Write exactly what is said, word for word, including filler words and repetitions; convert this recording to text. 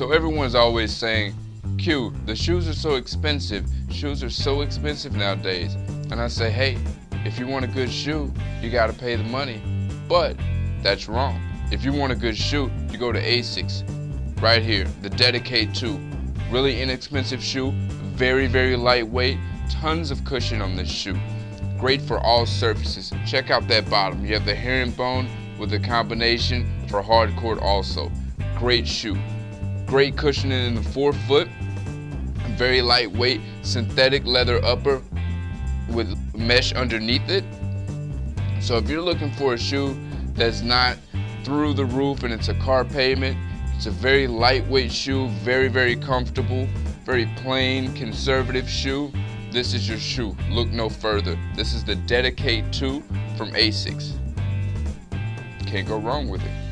So everyone's always saying, Q, the shoes are so expensive. Shoes are so expensive nowadays. And I say, hey, if you want a good shoe, you gotta pay the money. But that's wrong. If you want a good shoe, you go to Asics. Right here, the Dedicate two. Really inexpensive shoe, very, very lightweight, tons of cushion on this shoe. Great for all surfaces. Check out that bottom. You have the herringbone with the combination for hardcourt also. Great shoe. Great cushioning in the forefoot. Very lightweight, synthetic leather upper with mesh underneath it. So if you're looking for a shoe that's not through the roof and it's a car payment, it's a very lightweight shoe, very, very comfortable, very plain, conservative shoe. This is your shoe. Look no further. This is the Dedicate two from Asics. Can't go wrong with it.